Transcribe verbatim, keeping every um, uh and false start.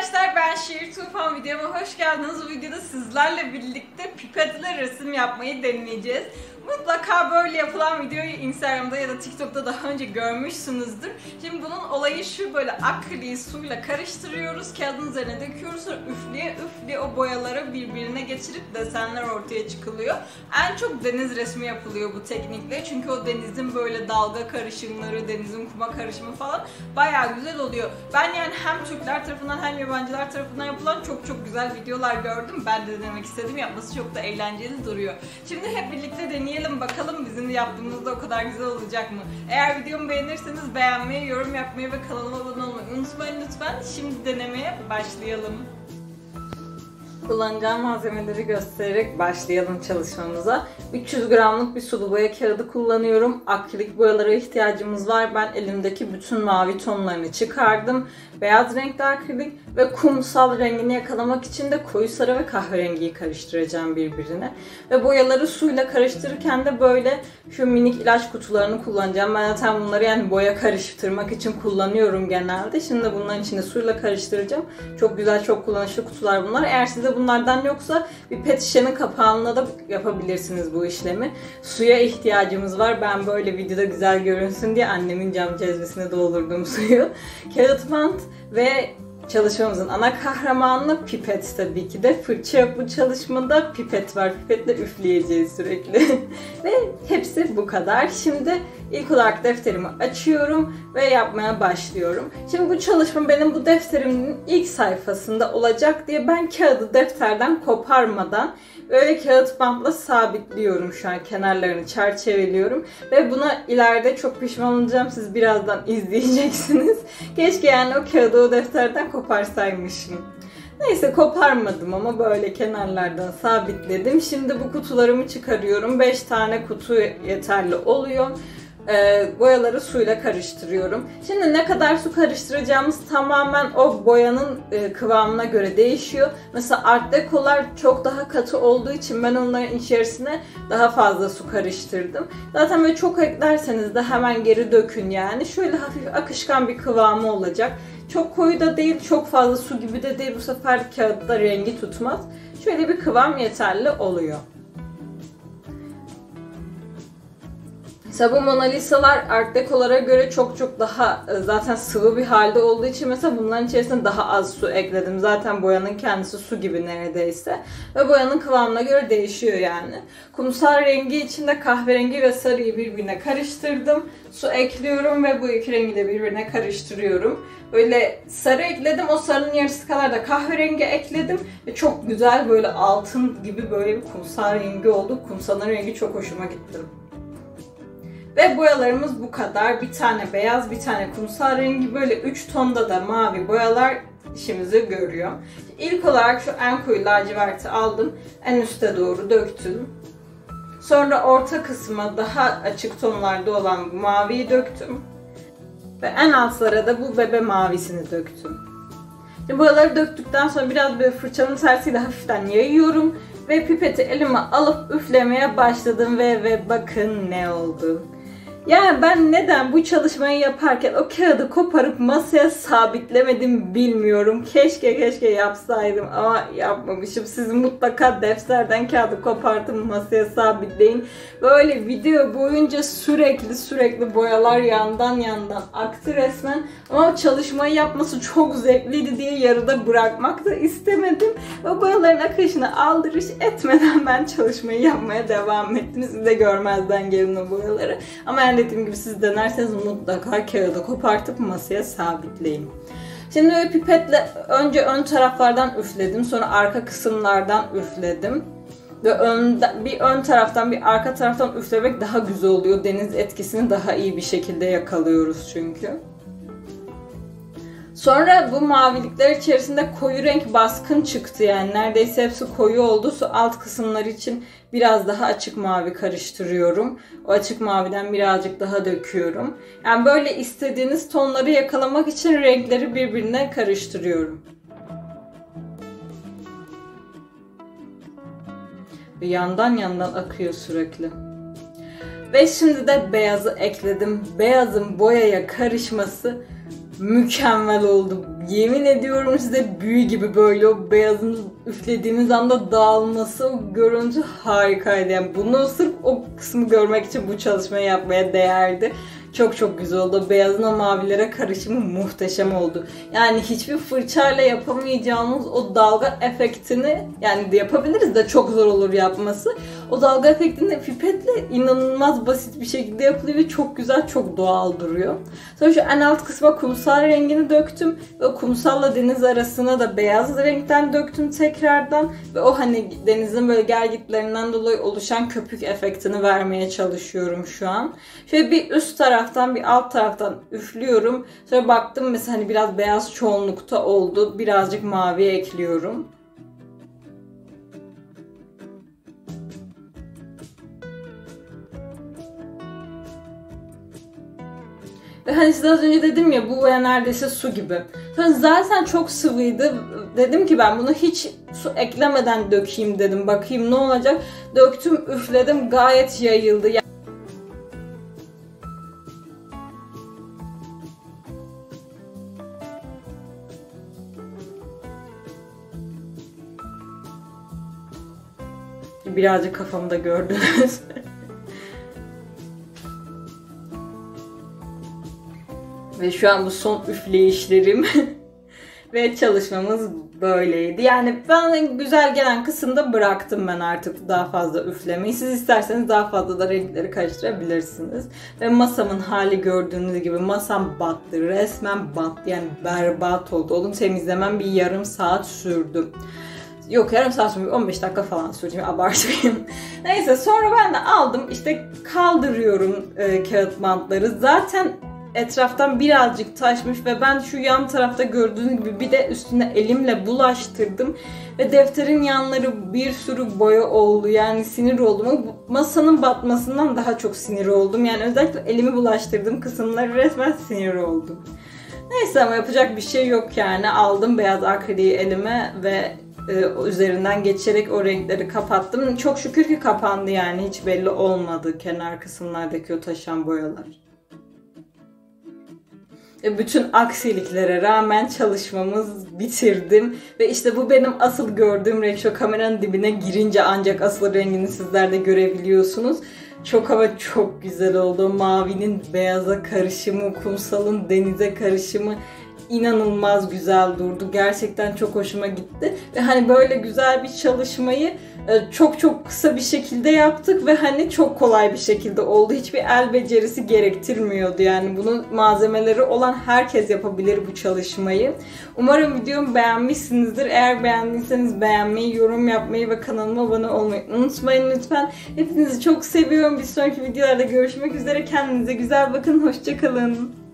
Arkadaşlar ben Şiir Tufan, videoma hoş geldiniz. Bu videoda sizlerle birlikte pipetle resim yapmayı deneyeceğiz. Mutlaka böyle yapılan videoyu Instagram'da ya da TikTok'ta daha önce görmüşsünüzdür. Şimdi bunun olayı şu: böyle akriliği suyla karıştırıyoruz, kağıdın üzerine döküyoruz, sonra üfleye üfleye o boyaları birbirine geçirip desenler ortaya çıkılıyor. En çok deniz resmi yapılıyor bu teknikle, çünkü o denizin böyle dalga karışımları, denizin kuma karışımı falan bayağı güzel oluyor. Ben yani hem Türkler tarafından hem yabancılar tarafından yapılan çok çok güzel videolar gördüm. Ben de denemek istedim, yapması çok da eğlenceli duruyor. Şimdi hep birlikte deneyelim. Bakalım bizim yaptığımızda o kadar güzel olacak mı? Eğer videomu beğenirseniz beğenmeyi, yorum yapmayı ve kanalıma abone olmayı unutmayın lütfen. Şimdi denemeye başlayalım. Kullanacağım malzemeleri göstererek başlayalım çalışmamıza. üç yüz gramlık bir sulu boya kağıdı kullanıyorum. Akrilik boyalara ihtiyacımız var. Ben elimdeki bütün mavi tonlarını çıkardım. Beyaz renkli akrilik ve kumsal rengini yakalamak için de koyu sarı ve kahverengiyi karıştıracağım birbirine. Ve boyaları suyla karıştırırken de böyle şu minik ilaç kutularını kullanacağım. Ben zaten bunları yani boya karıştırmak için kullanıyorum genelde. Şimdi bunların içinde suyla karıştıracağım. Çok güzel, çok kullanışlı kutular bunlar. Eğer size bunlardan yoksa bir pet şişenin kapağına da yapabilirsiniz bu işlemi. Suya ihtiyacımız var. Ben böyle videoda güzel görünsün diye annemin cam cezvesine doldurduğum suyu. Kağıt bant ve çalışmamızın ana kahramanı pipet tabii ki de. Fırça yok bu çalışmada, pipet var. Pipetle üfleyeceğiz sürekli. Ve hepsi bu kadar. Şimdi ilk olarak defterimi açıyorum ve yapmaya başlıyorum. Şimdi bu çalışma benim bu defterimin ilk sayfasında olacak diye ben kağıdı defterden koparmadan böyle kağıt bantla sabitliyorum şu an. Kenarlarını çerçeveliyorum ve buna ileride çok pişman olacağım. Siz birazdan izleyeceksiniz. Keşke yani o kağıdı o defterden koparsaymışım. Neyse, koparmadım ama böyle kenarlardan sabitledim. Şimdi bu kutularımı çıkarıyorum. beş tane kutu yeterli oluyor. E, boyaları suyla karıştırıyorum. Şimdi ne kadar su karıştıracağımız tamamen o boyanın e, kıvamına göre değişiyor. Mesela art dekolar çok daha katı olduğu için ben onların içerisine daha fazla su karıştırdım. Zaten böyle çok eklerseniz de hemen geri dökün yani. Şöyle hafif akışkan bir kıvamı olacak. Çok koyu da değil, çok fazla su gibi de değil. Bu sefer kağıtta rengi tutmaz. Şöyle bir kıvam yeterli oluyor. Mesela bu Mona Lisa'lar art dekolara göre çok çok daha zaten sıvı bir halde olduğu için mesela bunların içerisine daha az su ekledim. Zaten boyanın kendisi su gibi neredeyse. Ve boyanın kıvamına göre değişiyor yani. Kumsal rengi içinde kahverengi ve sarıyı birbirine karıştırdım. Su ekliyorum ve bu iki rengi de birbirine karıştırıyorum. Böyle sarı ekledim. O sarının yarısı kadar da kahverengi ekledim. Ve çok güzel böyle altın gibi böyle bir kumsal rengi oldu. Kumsalın rengi çok hoşuma gitti. Ve boyalarımız bu kadar. Bir tane beyaz, bir tane kumsal rengi, böyle üç tonda da mavi boyalar işimizi görüyor. İlk olarak şu en koyu laciverti aldım. En üste doğru döktüm. Sonra orta kısma daha açık tonlarda olan maviyi döktüm. Ve en altlara da bu bebe mavisini döktüm. Şimdi boyaları döktükten sonra biraz böyle fırçanın tersiyle hafiften yayıyorum. Ve pipeti elime alıp üflemeye başladım ve ve bakın ne oldu. Yani ben neden bu çalışmayı yaparken o kağıdı koparıp masaya sabitlemedim bilmiyorum. Keşke keşke yapsaydım ama yapmamışım. Siz mutlaka defterden kağıdı kopartın, masaya sabitleyin. Böyle video boyunca sürekli sürekli boyalar yandan yandan aktı resmen. Ama çalışmayı yapması çok zevkliydi diye yarıda bırakmak da istemedim. Ve boyaların akışını aldırış etmeden ben çalışmayı yapmaya devam ettim. Siz de görmezden gelin o boyaları. Ama yani dediğim gibi siz denerseniz mutlaka kağıdı kopartıp masaya sabitleyin. Şimdi böyle pipetle önce ön taraflardan üfledim, sonra arka kısımlardan üfledim. Ve önden, bir ön taraftan bir arka taraftan üflemek daha güzel oluyor. Deniz etkisini daha iyi bir şekilde yakalıyoruz çünkü. Sonra bu mavilikler içerisinde koyu renk baskın çıktı yani. Neredeyse hepsi koyu oldu. Su alt kısımları için biraz daha açık mavi karıştırıyorum. O açık maviden birazcık daha döküyorum. Yani böyle istediğiniz tonları yakalamak için renkleri birbirine karıştırıyorum. Ve yandan yandan akıyor sürekli. Ve şimdi de beyazı ekledim. Beyazın boyaya karışması mükemmel oldu. yemin ediyorum size büyü gibi böyle o beyazını üflediğiniz anda dağılması, o görüntü harikaydı. Yani bunu sırf o kısmı görmek için bu çalışmayı yapmaya değerdi. Çok çok güzel oldu. Beyazına mavilere karışımı muhteşem oldu. Yani hiçbir fırçayla yapamayacağımız o dalga efektini, yani yapabiliriz de çok zor olur yapması. O dalga efektini pipetle inanılmaz basit bir şekilde yapılıyor ve çok güzel, çok doğal duruyor. Sonra şu en alt kısma kumsal rengini döktüm ve kumsalla deniz arasına da beyaz renkten döktüm tekrardan ve o hani denizin böyle gelgitlerinden dolayı oluşan köpük efektini vermeye çalışıyorum şu an. Şöyle bir üst taraf taraftan bir alt taraftan üflüyorum. Sonra baktım mesela hani biraz beyaz çoğunlukta oldu. Birazcık mavi ekliyorum. Ve hani size az önce dedim ya, bu boya neredeyse su gibi. Sonra zaten çok sıvıydı. Dedim ki ben bunu hiç su eklemeden dökeyim dedim. Bakayım ne olacak. Döktüm, üfledim. Gayet yayıldı. Yani birazcık kafamda gördünüz. Ve şu an bu son üfleyişlerim ve çalışmamız böyleydi. Yani ben güzel gelen kısımda bıraktım ben artık daha fazla üflemeyi. Siz isterseniz daha fazla da renkleri karıştırabilirsiniz. Ve masamın hali gördüğünüz gibi, masam battı. Resmen battı. Yani berbat oldu. Onu temizlemem bir yarım saat sürdü. Yok, yarım saat sonra on beş dakika falan sürdüm, abartmayayım. Neyse, sonra ben de aldım işte, kaldırıyorum e, kağıt bantları. Zaten etraftan birazcık taşmış ve ben şu yan tarafta gördüğünüz gibi bir de üstüne elimle bulaştırdım. Ve defterin yanları bir sürü boya oldu. Yani sinir oldum. Masanın batmasından daha çok sinir oldum. Yani özellikle elimi bulaştırdığım kısımları resmen sinir oldum. Neyse, ama yapacak bir şey yok yani. Aldım beyaz akriliği elime ve üzerinden geçerek o renkleri kapattım. Çok şükür ki kapandı, yani hiç belli olmadı kenar kısımlardaki o taşan boyalar. Bütün aksiliklere rağmen çalışmamız bitirdim. Ve işte bu benim asıl gördüğüm renk. Şu kameranın dibine girince ancak asıl rengini sizler de görebiliyorsunuz. Çok ama çok güzel oldu. Mavinin beyaza karışımı, kumsalın denize karışımı inanılmaz güzel durdu. Gerçekten çok hoşuma gitti. Ve hani böyle güzel bir çalışmayı çok çok kısa bir şekilde yaptık ve hani çok kolay bir şekilde oldu. Hiçbir el becerisi gerektirmiyordu. Yani bunun malzemeleri olan herkes yapabilir bu çalışmayı. Umarım videomu beğenmişsinizdir. Eğer beğendiyseniz beğenmeyi, yorum yapmayı ve kanalıma abone olmayı unutmayın lütfen. Hepinizi çok seviyorum. Bir sonraki videolarda görüşmek üzere. Kendinize güzel bakın. Hoşça kalın.